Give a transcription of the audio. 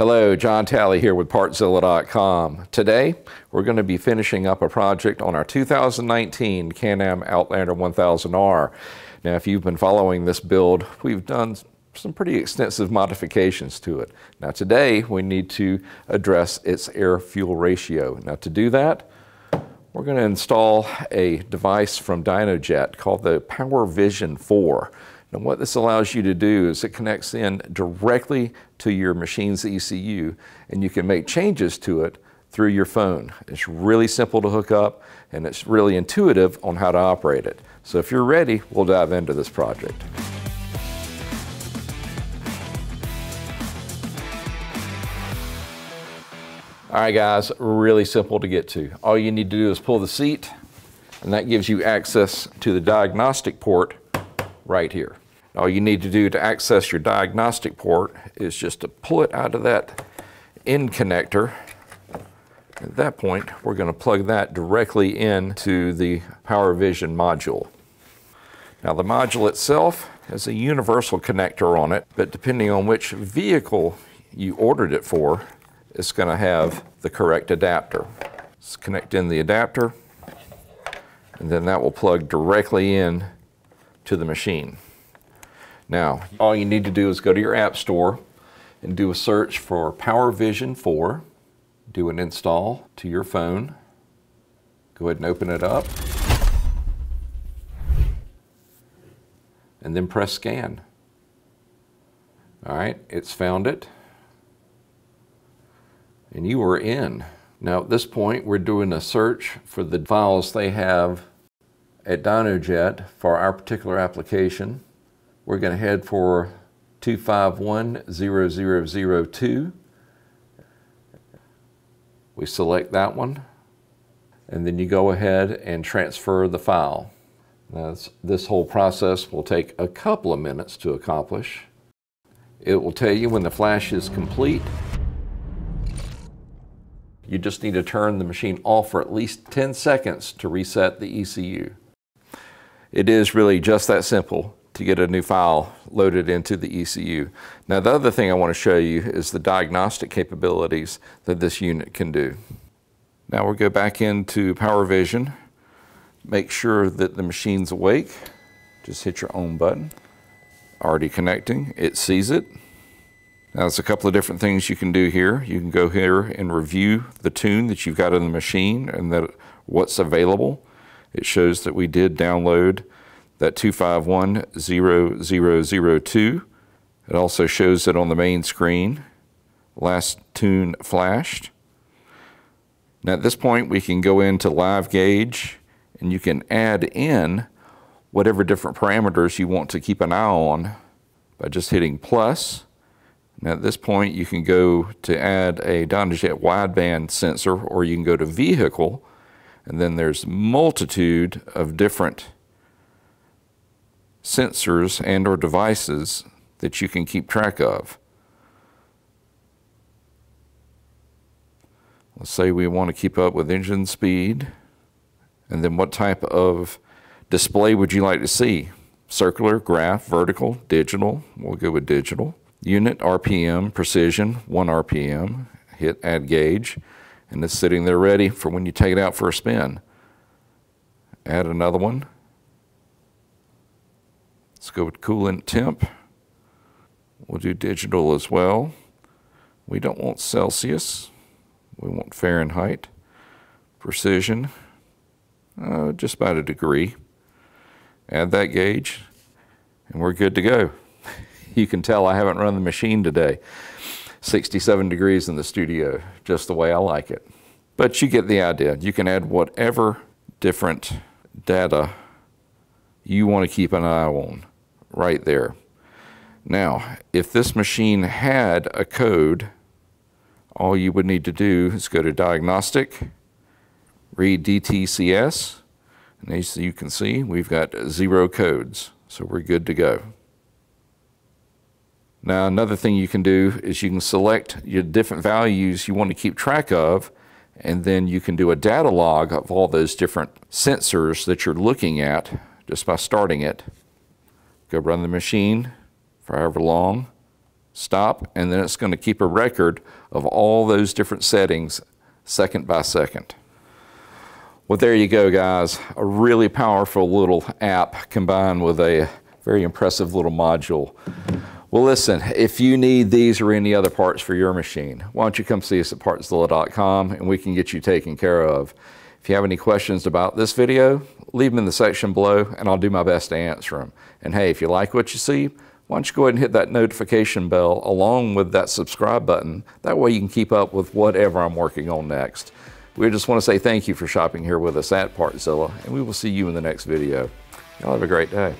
Hello, John Talley here with Partzilla.com. Today, we're going to be finishing up a project on our 2019 Can-Am Outlander 1000R. Now, if you've been following this build, we've done some pretty extensive modifications to it. Now, today, we need to address its air-fuel ratio. Now, to do that, we're going to install a device from Dynojet called the Power Vision 4. And what this allows you to do is it connects in directly to your machine's ECU, and you can make changes to it through your phone. It's really simple to hook up, and it's really intuitive on how to operate it. So if you're ready, we'll dive into this project. All right, guys, really simple to get to. All you need to do is pull the seat, and that gives you access to the diagnostic port right here. All you need to do to access your diagnostic port is just to pull it out of that end connector. At that point, we're going to plug that directly into the Power Vision module. Now, the module itself has a universal connector on it, but depending on which vehicle you ordered it for, it's going to have the correct adapter. Let's connect in the adapter, and then that will plug directly in to the machine. Now, all you need to do is go to your app store and do a search for Power Vision 4, do an install to your phone, go ahead and open it up, and then press scan. All right, it's found it, and you are in. Now, at this point, we're doing a search for the files they have at Dynojet for our particular application. We're going to head for 2510002. We select that one, and then you go ahead and transfer the file. Now, this whole process will take a couple of minutes to accomplish. It will tell you when the flash is complete. You just need to turn the machine off for at least 10 seconds to reset the ECU. It is really just that simple to get a new file loaded into the ECU. Now, the other thing I want to show you is the diagnostic capabilities that this unit can do. Now we'll go back into Power Vision, make sure that the machine's awake. Just hit your on button. Already connecting, it sees it. Now, there's a couple of different things you can do here. You can go here and review the tune that you've got in the machine and that what's available. It shows that we did download that 2510002. It also shows it on the main screen. Last tune flashed. Now, at this point, we can go into Live Gauge, and you can add in whatever different parameters you want to keep an eye on by just hitting plus. Now, at this point, you can go to add a Dynojet wideband sensor, or you can go to Vehicle, and then there's a multitude of different sensors and or devices that you can keep track of. Let's say we want to keep up with engine speed, and then what type of display would you like to see? Circular, graph, vertical, digital. We'll go with digital. Unit RPM, precision, 1 RPM, hit add gauge, and it's sitting there ready for when you take it out for a spin. Add another one. Let's go with coolant temp. We'll do digital as well. We don't want Celsius, we want Fahrenheit. Precision, just about a degree. Add that gauge, and we're good to go. You can tell I haven't run the machine today. 67 degrees in the studio, just the way I like it. But you get the idea. You can add whatever different data you want to keep an eye on right there. Now, if this machine had a code, all you would need to do is go to Diagnostic, read DTCS, and as you can see, we've got 0 codes, so we're good to go. Now, another thing you can do is you can select your different values you want to keep track of, and then you can do a data log of all those different sensors that you're looking at just by starting it. Go run the machine for however long, stop, and then it's going to keep a record of all those different settings second by second. Well, there you go, guys. A really powerful little app combined with a very impressive little module. Well, listen, if you need these or any other parts for your machine, why don't you come see us at Partzilla.com and we can get you taken care of. If you have any questions about this video, leave them in the section below and I'll do my best to answer them. And hey, if you like what you see, why don't you go ahead and hit that notification bell along with that subscribe button. That way you can keep up with whatever I'm working on next. We just want to say thank you for shopping here with us at Partzilla, and we will see you in the next video. Y'all have a great day.